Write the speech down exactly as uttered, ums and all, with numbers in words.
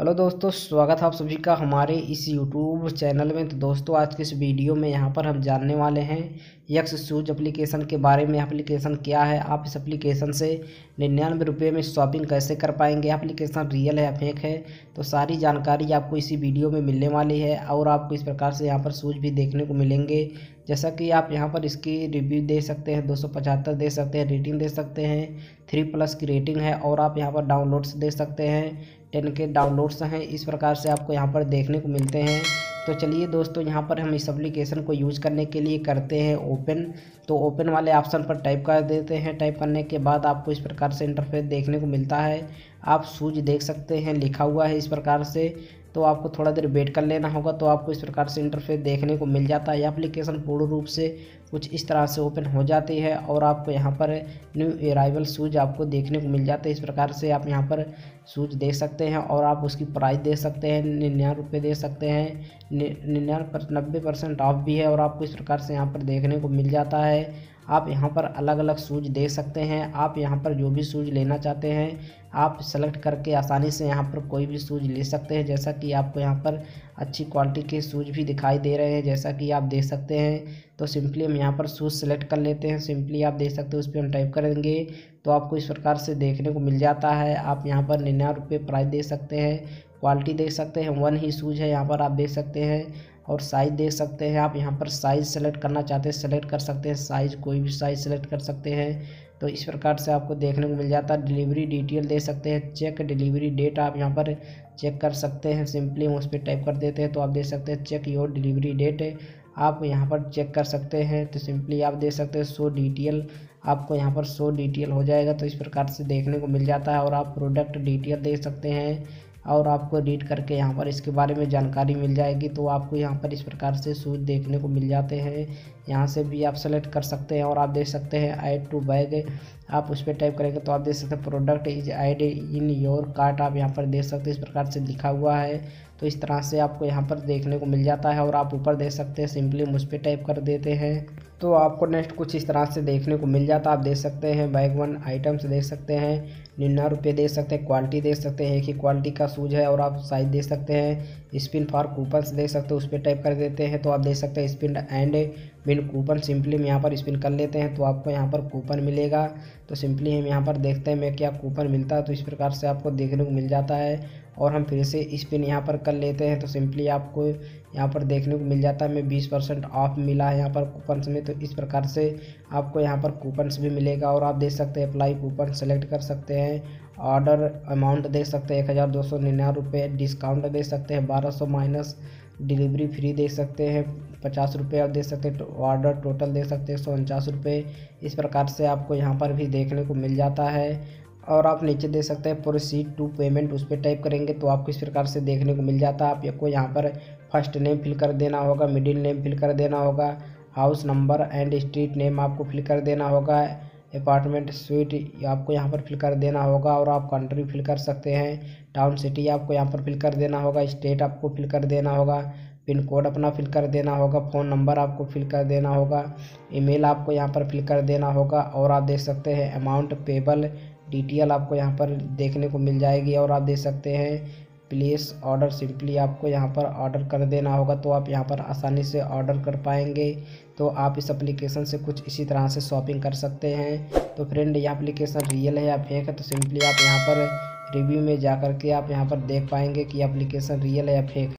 Hello दोस्तों, स्वागत है आप सभी का हमारे इस यूट्यूब चैनल में। तो दोस्तों आज के इस वीडियो में यहाँ पर हम जानने वाले हैं एक्सशूज एप्लीकेशन के बारे में। एप्लीकेशन क्या है, आप इस एप्लीकेशन से निन्यानवे रुपये में शॉपिंग कैसे कर पाएंगे, एप्लीकेशन रियल है या फेक है, तो सारी जानकारी आपको इसी वीडियो में मिलने वाली है। और आपको इस प्रकार से यहाँ पर शूज़ भी देखने को मिलेंगे, जैसा कि आप यहाँ पर इसकी रिव्यू दे सकते हैं, दो सौ पचहत्तर दे सकते हैं, रेटिंग दे सकते हैं, थ्री प्लस की रेटिंग है। और आप यहाँ पर डाउनलोड्स दे सकते हैं, टेन के डाउनलोड्स हैं। इस प्रकार से आपको यहाँ पर देखने को मिलते हैं। तो चलिए दोस्तों, यहाँ पर हम इस एप्लीकेशन को यूज़ करने के लिए करते हैं ओपन। तो ओपन वाले ऑप्शन पर टाइप कर देते हैं। टाइप करने के बाद आपको इस प्रकार से इंटरफेस देखने को मिलता है। आप शूज देख सकते हैं, लिखा हुआ है इस प्रकार से। तो आपको थोड़ा देर वेट कर लेना होगा, तो आपको इस प्रकार से इंटरफेस देखने को मिल जाता है। एप्लीकेशन पूर्ण रूप से कुछ इस तरह से ओपन हो जाती है और आपको यहाँ पर न्यू अराइवल शूज आपको देखने को मिल जाते हैं। इस प्रकार से आप यहाँ पर शूज देख सकते हैं और आप उसकी प्राइस देख सकते हैं, निन्यानवे रुपये दे सकते हैं, निन्यानवे पर नब्बे परसेंट ऑफ भी है। और आपको इस प्रकार से यहाँ पर देखने को मिल जाता है। आप यहाँ पर अलग अलग शूज दे सकते हैं। आप यहाँ पर जो भी शूज लेना चाहते हैं आप सेलेक्ट करके आसानी से यहाँ पर कोई भी शूज ले सकते हैं। जैसा कि आपको यहाँ पर अच्छी क्वालिटी के शूज भी दिखाई दे रहे हैं, जैसा कि आप देख सकते हैं। तो सिंपली हम यहाँ पर शूज़ सेलेक्ट कर लेते हैं। सिंपली आप देख सकते हैं, उस पर हम टाइप करेंगे तो आपको इस प्रकार से देखने को मिल जाता है। आप यहाँ पर निन्यानवे रुपये प्राइस दे सकते हैं, क्वालिटी देख सकते हैं, वन ही शूज़ है यहाँ पर आप देख सकते हैं। और साइज़ देख सकते हैं, आप यहाँ पर साइज़ सेलेक्ट करना चाहते हैं सेलेक्ट कर सकते हैं, साइज़ कोई भी साइज़ सेलेक्ट कर सकते हैं। तो इस प्रकार से आपको देखने को मिल जाता है। डिलीवरी डिटेल दे सकते हैं, चेक डिलीवरी डेट आप यहाँ पर चेक कर सकते हैं। सिंपली हम उस पर टाइप कर देते हैं तो आप देख सकते हैं चेक योर डिलीवरी डेट आप यहाँ पर चेक कर सकते हैं। तो सिंपली आप देख सकते हैं सो डिटेल आपको यहाँ पर सो डिटेल हो जाएगा। तो इस प्रकार से देखने को मिल जाता है। और आप प्रोडक्ट डिटेल देख सकते हैं और आपको रीड करके यहाँ पर इसके बारे में जानकारी मिल जाएगी। तो आपको यहाँ पर इस प्रकार से शूज़ देखने को मिल जाते हैं। यहाँ से भी आप सेलेक्ट कर सकते हैं और आप देख सकते हैं ऐड टू बैग आप उस पर टाइप करेंगे तो आप देख सकते हैं product is add in your cart आप यहाँ पर देख सकते हैं। इस प्रकार से लिखा हुआ है। तो इस तरह से आपको यहाँ पर देखने को मिल जाता है। और आप ऊपर देख सकते हैं, सिंपली हम उस पर टाइप कर देते हैं तो आपको नेक्स्ट कुछ इस तरह से देखने को मिल जाता है। आप देख सकते हैं बैग वन आइटम्स देख सकते हैं, निन्यानवे रुपये देख सकते हैं, क्वालिटी देख सकते हैं, एक ही क्वालिटी का शूज़ है। और आप साइज़ देख सकते हैं, स्पिन फॉर कूपन्स देख सकते हैं, उस पर टाइप कर देते हैं तो आप देख सकते हैं spin and bin coupon. Simply हम यहाँ पर स्पिन कर लेते हैं तो आपको यहाँ पर कूपन मिलेगा। तो सिंपली हम यहाँ पर देखते हैं मैं क्या कूपन मिलता है। तो इस प्रकार से आपको देखने को मिल जाता है। और हम फिर से स्पिन यहाँ पर कर लेते हैं तो सिंपली आपको यहाँ पर देखने को मिल जाता है मैं बीस परसेंट ऑफ मिला है यहाँ पर कूपन्स में। तो इस प्रकार से आपको यहाँ पर कूपन्स भी मिलेगा। और आप देख सकते हैं अप्लाई कूपन सेलेक्ट कर सकते हैं, ऑर्डर अमाउंट देख सकते हैं एक हज़ार दो सौ निन्यानवे रुपये, डिस्काउंट देख सकते हैं बारह सौ माइनस डिलीवरी फ्री देख सकते हैं पचास रुपये, आप देख सकते हैं ऑर्डर टोटल देख सकते हैं एक सौ उनचास रुपये। इस प्रकार से आपको यहाँ पर भी देखने को मिल जाता है। और आप नीचे देख सकते हैं प्रोसीड टू पेमेंट उस पर टाइप करेंगे तो आपको इस प्रकार से देखने को मिल जाता है। आपको यहाँ पर फर्स्ट नेम फिल कर देना होगा, मिडिल नेम फिल कर देना होगा, house number and street name आपको फिल कर देना होगा, अपार्टमेंट स्वीट आपको यहाँ पर फिल कर देना होगा। और आप कंट्री फिल कर सकते हैं, टाउन सिटी आपको यहाँ पर फिल कर देना होगा, स्टेट आपको फिल कर देना होगा, पिन कोड अपना फिल कर देना होगा, फ़ोन नंबर आपको फिल कर देना होगा, ईमेल आपको यहाँ पर फिल कर देना होगा। और आप देख सकते हैं अमाउंट पेबल डिटेल आपको यहाँ पर देखने को मिल जाएगी। और आप देख सकते हैं प्लेस ऑर्डर, सिंपली आपको यहाँ पर ऑर्डर कर देना होगा तो आप यहाँ पर आसानी से ऑर्डर कर पाएंगे। तो आप इस एप्लीकेशन से कुछ इसी तरह से शॉपिंग कर सकते हैं। तो फ्रेंड, ये एप्लीकेशन रियल है या फेक है, तो सिंपली आप यहाँ पर रिव्यू में जा कर के आप यहाँ पर देख पाएंगे कि एप्लीकेशन रियल है या फेक है।